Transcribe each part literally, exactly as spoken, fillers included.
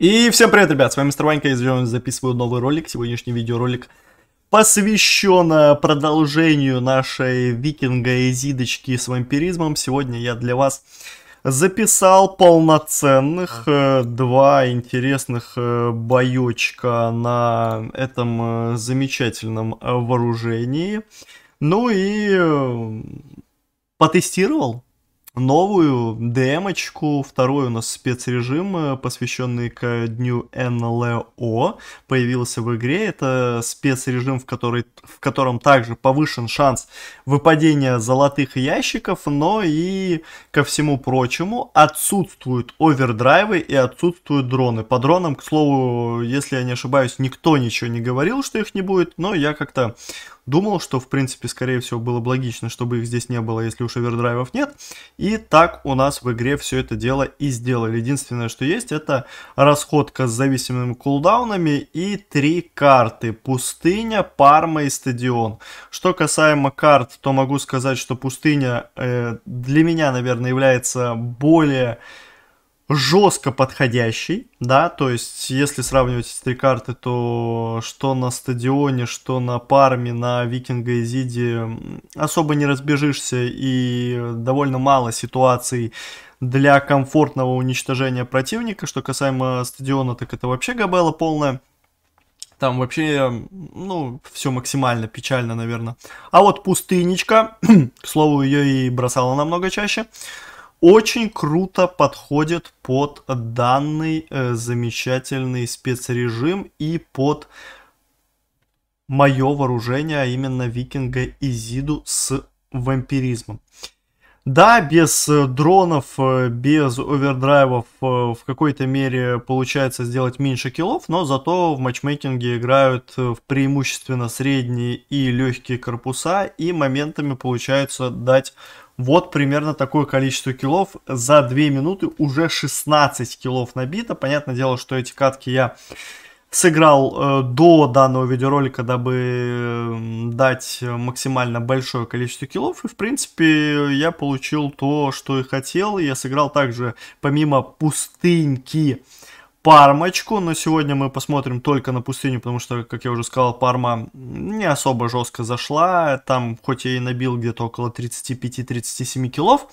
И всем привет, ребят, с вами мистер Ванька, я записываю новый ролик. Сегодняшний видеоролик посвящен продолжению нашей викинга Изидочки с вампиризмом. Сегодня я для вас записал полноценных э, два интересных э, боёчка на этом э, замечательном э, вооружении. Ну и э, потестировал новую ДМ-очку, второй у нас спецрежим, посвященный к дню НЛО, появился в игре. Это спецрежим, в, который, в котором также повышен шанс выпадения золотых ящиков, но и ко всему прочему отсутствуют овердрайвы и отсутствуют дроны. По дронам, к слову, если я не ошибаюсь, никто ничего не говорил, что их не будет, но я как-то думал, что в принципе, скорее всего, было бы логично, чтобы их здесь не было, если уж овердрайвов нет. И так у нас в игре все это дело и сделали. Единственное, что есть, это расходка с зависимыми кулдаунами и три карты. Пустыня, Парма и Стадион. Что касаемо карт, то могу сказать, что пустыня э, для меня, наверное, является более жестко подходящий, да, то есть если сравнивать эти три карты, то что на Стадионе, что на Парме, на Викинга Изиде особо не разбежишься, и довольно мало ситуаций для комфортного уничтожения противника. Что касаемо Стадиона, так это вообще габела полная. Там вообще, ну, все максимально печально, наверное. А вот пустынечка, к слову, ее и бросала намного чаще, очень круто подходит под данный э, замечательный спецрежим и под мое вооружение, а именно викинга Изиду с вампиризмом. Да, без дронов, без овердрайвов в какой-то мере получается сделать меньше киллов, но зато в матчмейкинге играют преимущественно средние и легкие корпуса, и моментами получается дать вот примерно такое количество киллов. За две минуты уже шестнадцать киллов набито. Понятное дело, что эти катки я сыграл э, до данного видеоролика, дабы дать максимально большое количество киллов. И, в принципе, я получил то, что и хотел. Я сыграл также, помимо пустыньки, Пармочку, но сегодня мы посмотрим только на пустыню, потому что, как я уже сказал, Парма не особо жестко зашла. Там, хоть я и набил где-то около тридцати пяти тридцати семи киллов,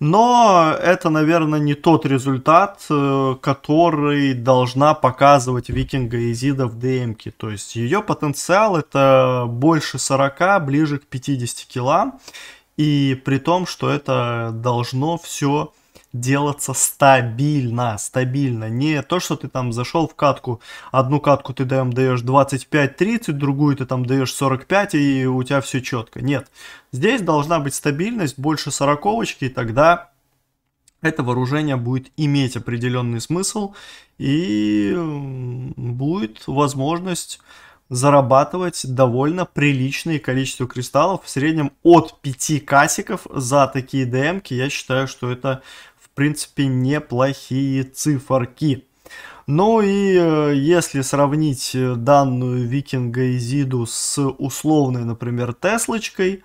но это, наверное, не тот результат, который должна показывать викинга Изида в ДМ-ке. То есть ее потенциал это больше сорока, ближе к пятидесяти киллам, и при том, что это должно все делаться стабильно, стабильно. Не то, что ты там зашел в катку, одну катку ты даем, даешь двадцать пять тридцать, другую ты там даешь сорок пять, и у тебя все четко. Нет, здесь должна быть стабильность больше сороковочки, и тогда это вооружение будет иметь определенный смысл, и будет возможность зарабатывать довольно приличное количество кристаллов, в среднем от пяти касиков за такие ДМ-ки. Я считаю, что это в принципе неплохие циферки. Ну и если сравнить данную викинга Изиду с условной, например, Теслочкой,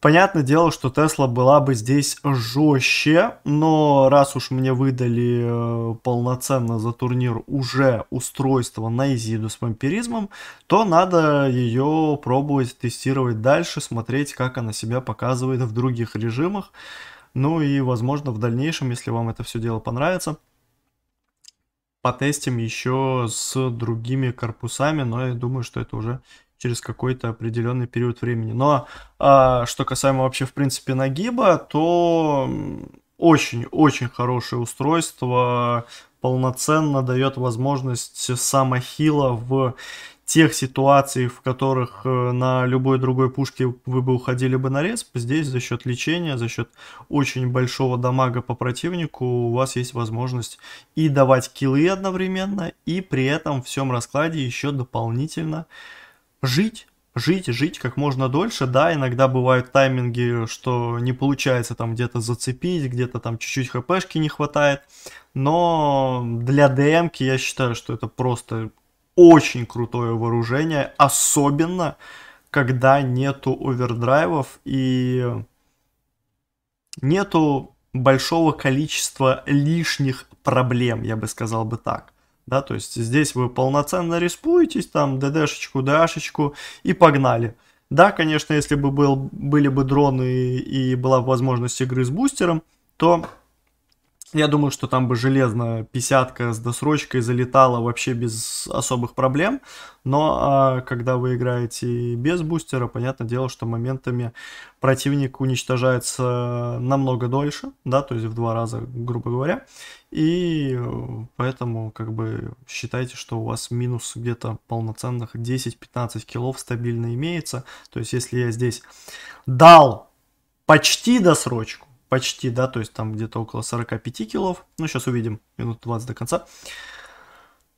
понятное дело, что Тесла была бы здесь жестче, но раз уж мне выдали полноценно за турнир уже устройство на Изиду с вампиризмом, то надо ее пробовать тестировать дальше, смотреть, как она себя показывает в других режимах. Ну и, возможно, в дальнейшем, если вам это все дело понравится, потестим еще с другими корпусами, но я думаю, что это уже через какой-то определенный период времени. Но а, что касаемо вообще, в принципе, нагиба, то очень-очень хорошее устройство, полноценно дает возможность самохила в тех ситуациях, в которых на любой другой пушке вы бы уходили бы на респ. Здесь за счет лечения, за счет очень большого дамага по противнику у вас есть возможность и давать киллы одновременно, и при этом в всем раскладе еще дополнительно жить, жить, жить как можно дольше. Да, иногда бывают тайминги, что не получается там где-то зацепить, где-то там чуть-чуть хпшки не хватает, но для ДМ-ки я считаю, что это просто очень крутое вооружение, особенно когда нету овердрайвов и нету большого количества лишних проблем, я бы сказал бы так. Да, то есть здесь вы полноценно респуетесь, там ДДшечку, ДАшечку и погнали. Да, конечно, если бы был, были бы дроны и, и была возможность игры с бустером, то я думаю, что там бы железно пятидесятка с досрочкой залетала вообще без особых проблем. Но а, когда вы играете без бустера, понятное дело, что моментами противник уничтожается намного дольше, да, то есть в два раза, грубо говоря. И поэтому, как бы, считайте, что у вас минус где-то полноценных десять-пятнадцать киллов стабильно имеется. То есть если я здесь дал почти досрочку, почти, да, то есть там где-то около сорока пяти киллов, ну сейчас увидим, минут двадцать до конца,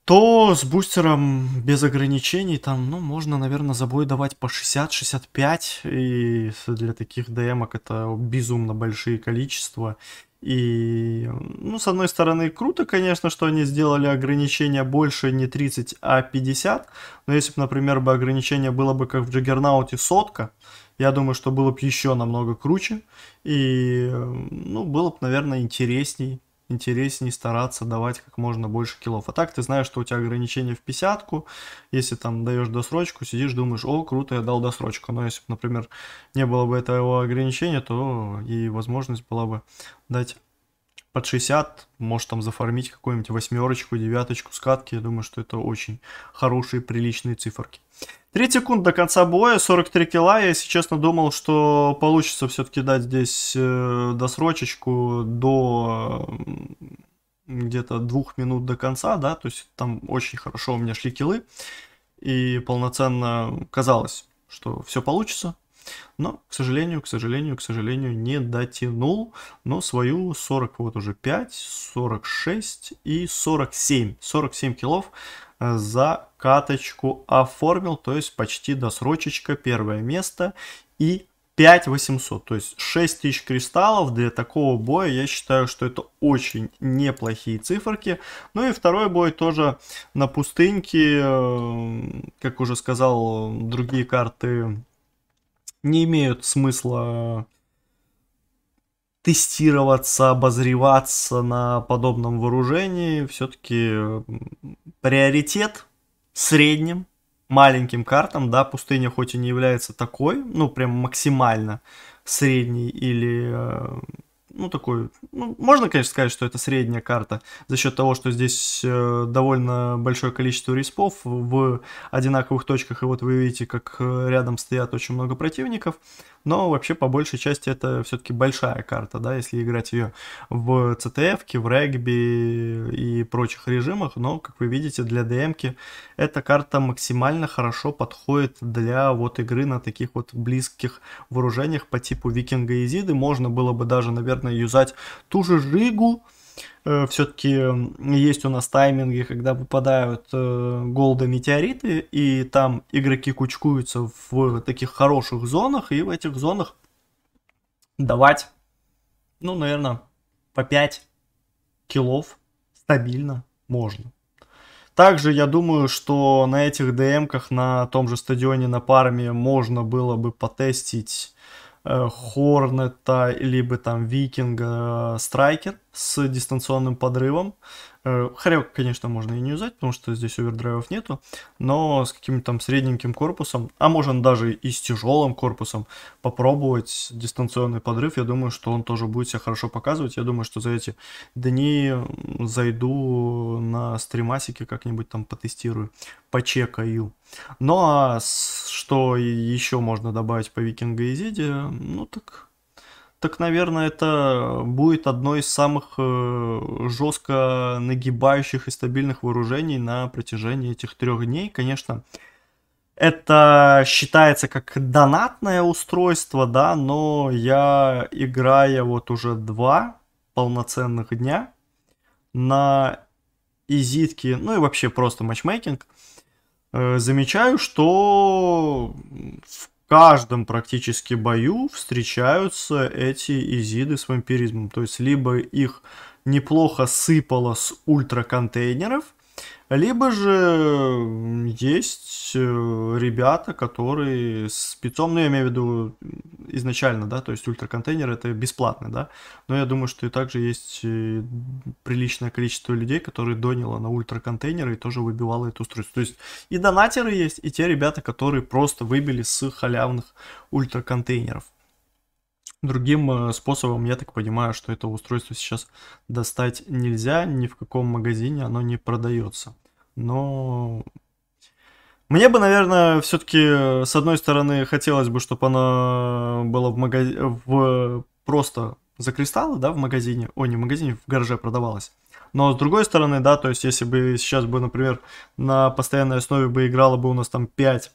то с бустером без ограничений там, ну, можно, наверное, за бой давать по шестьдесят-шестьдесят пять, и для таких ДМок это безумно большие количества. И, ну, с одной стороны, круто, конечно, что они сделали ограничение больше не тридцать, а пятьдесят, но если бы, например, бы ограничение было бы как в Джаггернауте сотка, я думаю, что было бы еще намного круче, и, ну, было бы, наверное, интересней, интересней стараться давать как можно больше киллов. А так ты знаешь, что у тебя ограничение в пятидесятку, если там даешь досрочку, сидишь, думаешь, о, круто, я дал досрочку. Но если бы, например, не было бы этого ограничения, то и возможность была бы дать под шестьдесят, может там зафармить какую-нибудь восьмерочку, девяточку, скатки. Я думаю, что это очень хорошие, приличные циферки. тридцать секунд до конца боя, сорок три килла. Я, если честно, думал, что получится все-таки дать здесь досрочечку до где-то двух минут до конца, да, то есть там очень хорошо у меня шли киллы, и полноценно казалось, что все получится. Но, к сожалению, к сожалению, к сожалению, не дотянул, но свою сорок, вот уже пять, сорок шесть и сорок семь. сорок семь киллов за каточку оформил, то есть почти досрочечка, первое место и пять тысяч восемьсот, то есть шесть тысяч кристаллов для такого боя, я считаю, что это очень неплохие циферки. Ну и второй бой тоже на пустыньке, как уже сказал, другие карты не имеют смысла тестироваться, обозреваться на подобном вооружении. Все-таки приоритет средним, маленьким картам. Да, пустыня хоть и не является такой, ну прям максимально средней или... Ну, такой, ну, можно, конечно, сказать, что это средняя карта за счет того, что здесь э, довольно большое количество респов в одинаковых точках, и вот вы видите, как рядом стоят очень много противников, но вообще по большей части это все-таки большая карта, да, если играть ее в ЦТФ-ке, в регби и прочих режимах, но, как вы видите, для ДМ-ки эта карта максимально хорошо подходит для вот игры на таких вот близких вооружениях по типу Викинга и Изиды. Можно было бы даже, наверное, юзать ту же Жигу. Все-таки есть у нас тайминги, когда выпадают голда-метеориты, и там игроки кучкуются в таких хороших зонах, и в этих зонах давать, ну, наверное, по пять киллов стабильно можно. Также я думаю, что на этих ДМ-ках на том же стадионе на Парме можно было бы потестить Хорнета, либо там Викинга, Страйкер с дистанционным подрывом. Хорек, конечно, можно и не юзать, потому что здесь овердрайвов нету, но с каким-то там средненьким корпусом, а можно даже и с тяжелым корпусом попробовать дистанционный подрыв. Я думаю, что он тоже будет себя хорошо показывать. Я думаю, что за эти дни зайду на стримасики как-нибудь там потестирую, почекаю. Ну а что еще можно добавить по Викингу и Изиде? Ну так... Так, наверное, это будет одно из самых жестко нагибающих и стабильных вооружений на протяжении этих трех дней. Конечно, это считается как донатное устройство, да, но я, играя вот уже два полноценных дня на изидке, ну и вообще просто матчмейкинг, замечаю, что в В каждом практически бою встречаются эти изиды с вампиризмом. То есть либо их неплохо сыпало с ультраконтейнеров, Либо же есть ребята, которые спецом, ну я имею в виду изначально, да, то есть ультраконтейнер это бесплатно, да, но я думаю, что и также есть приличное количество людей, которые донило на ультраконтейнеры и тоже выбивало это устройство. То есть и донатеры есть, и те ребята, которые просто выбили с халявных ультраконтейнеров. Другим способом, я так понимаю, что это устройство сейчас достать нельзя, ни в каком магазине оно не продается. Но мне бы, наверное, все-таки с одной стороны хотелось бы, чтобы оно было в магазине, в... просто за кристаллы, да, в магазине, о, не в магазине, в гараже продавалось. Но с другой стороны, да, то есть если бы сейчас бы, например, на постоянной основе бы играло бы у нас там пять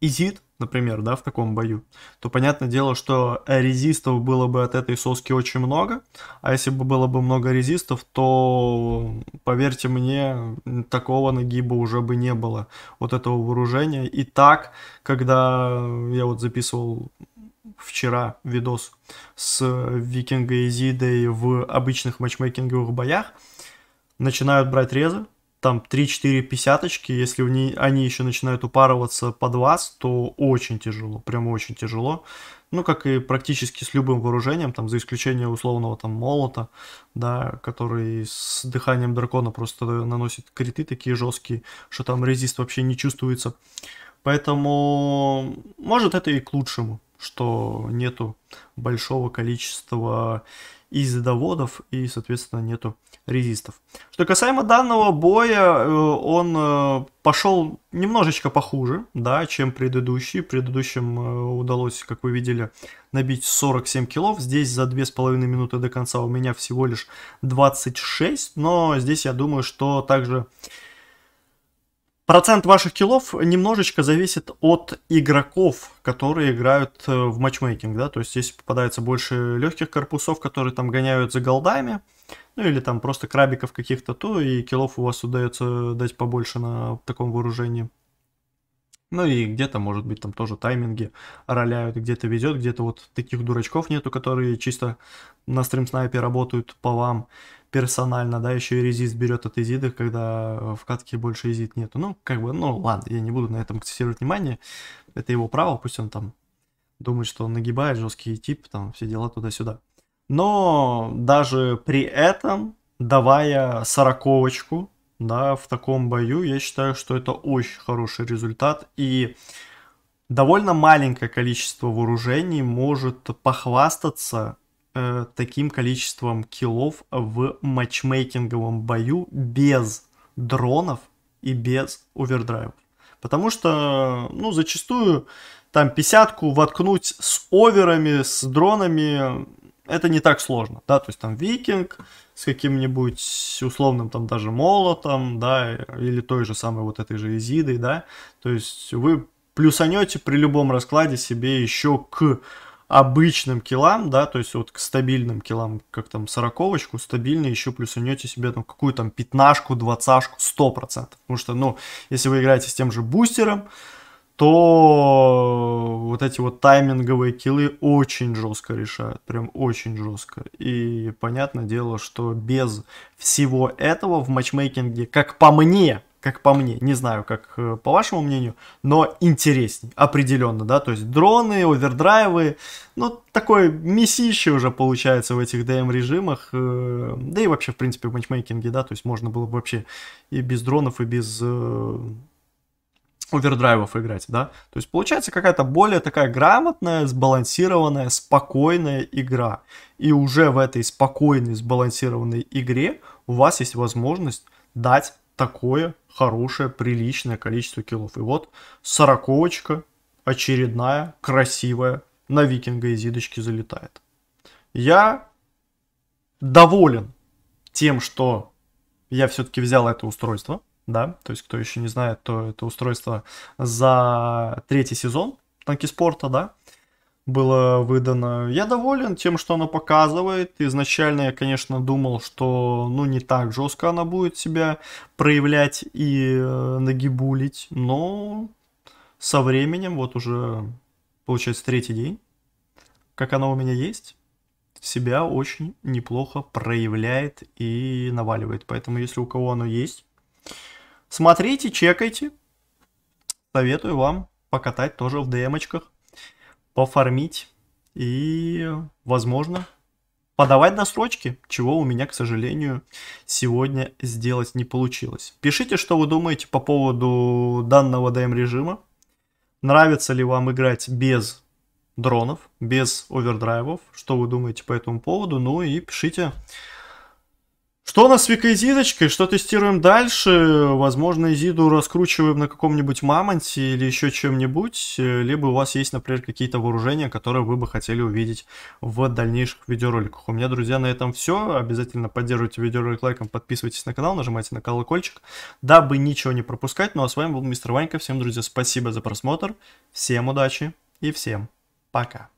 ИЗИД, например, да, в таком бою, то понятное дело, что резистов было бы от этой соски очень много, а если бы было бы много резистов, то, поверьте мне, такого нагиба уже бы не было, вот этого вооружения. И так, когда я вот записывал вчера видос с Викинга Изидой в обычных матчмейкинговых боях, начинают брать резы, там три-четыре пятидесяточки, если в ней, они еще начинают упарываться под вас, то очень тяжело, прямо очень тяжело. Ну, как и практически с любым вооружением, там, за исключением условного там молота, да, который с дыханием дракона просто наносит криты такие жесткие, что там резист вообще не чувствуется. Поэтому, может, это и к лучшему, что нету большого количества изидоводов и, соответственно, нету резистов. Что касаемо данного боя, он пошел немножечко похуже, да, чем предыдущий. Предыдущим удалось, как вы видели, набить сорок семь киллов. Здесь за две с половиной минуты до конца у меня всего лишь двадцать шесть, но здесь я думаю, что также процент ваших киллов немножечко зависит от игроков, которые играют в матчмейкинг, да, то есть здесь попадается больше легких корпусов, которые там гоняют за голдами, ну или там просто крабиков каких-то, то и киллов у вас удается дать побольше на таком вооружении. Ну и где-то, может быть, там тоже тайминги роляют, где-то везет, где-то вот таких дурачков нету, которые чисто на стрим-снайпе работают по вам персонально, да, еще и резист берет от изиды, когда в катке больше изид нету. Ну, как бы, ну ладно, я не буду на этом акцентировать внимание, это его право, пусть он там думает, что он нагибает, жесткий тип, там все дела туда-сюда. Но даже при этом, давая сороковочку, да, в таком бою, я считаю, что это очень хороший результат, и довольно маленькое количество вооружений может похвастаться э, таким количеством киллов в матчмейкинговом бою без дронов и без овердрайвов. Потому что, ну, зачастую там пятидесятку воткнуть с оверами, с дронами, это не так сложно, да, то есть там Викинг с каким-нибудь условным там даже молотом, да, или той же самой вот этой же изидой, да, то есть вы плюсанете при любом раскладе себе еще к обычным киллам, да, то есть вот к стабильным киллам, как там сороковочку, стабильно еще плюсанете себе там какую там пятнашку, двадцашку, сто процентов, потому что, ну, если вы играете с тем же бустером, то вот эти вот тайминговые киллы очень жестко решают, прям очень жестко. И понятное дело, что без всего этого в матчмейкинге, как по мне, как по мне, не знаю, как по вашему мнению, но интересней, определенно, да, то есть дроны, овердрайвы, ну, такое мясище уже получается в этих ДМ режимах, да и вообще, в принципе, в матчмейкинге, да, то есть можно было бы вообще и без дронов, и без овердрайвов играть, да, то есть получается какая-то более такая грамотная, сбалансированная, спокойная игра, и уже в этой спокойной, сбалансированной игре у вас есть возможность дать такое хорошее, приличное количество киллов, и вот сороковочка очередная, красивая, на Викинга и Изидочки залетает. Я доволен тем, что я все-таки взял это устройство. Да, то есть, кто еще не знает, то это устройство за третий сезон Танки Спорта, да, было выдано. Я доволен тем, что оно показывает. Изначально я, конечно, думал, что, ну, не так жестко она будет себя проявлять и э, нагибулить, но со временем, вот уже, получается, третий день, как оно у меня есть, себя очень неплохо проявляет и наваливает. Поэтому, если у кого оно есть, Смотрите, чекайте. Советую вам покатать тоже в ДМ-очках, пофармить и, возможно, подавать настройки, чего у меня, к сожалению, сегодня сделать не получилось. Пишите, что вы думаете по поводу данного ДМ-режима. Нравится ли вам играть без дронов, без овердрайвов? Что вы думаете по этому поводу? Ну и пишите, что у нас с Викой ИЗИДочкой, что тестируем дальше. Возможно, ИЗИДу раскручиваем на каком-нибудь мамонте или еще чем-нибудь. Либо у вас есть, например, какие-то вооружения, которые вы бы хотели увидеть в дальнейших видеороликах. У меня, друзья, на этом все. Обязательно поддерживайте видеоролик лайком, подписывайтесь на канал, нажимайте на колокольчик, дабы ничего не пропускать. Ну а с вами был мистер Ванька. Всем, друзья, спасибо за просмотр. Всем удачи и всем пока.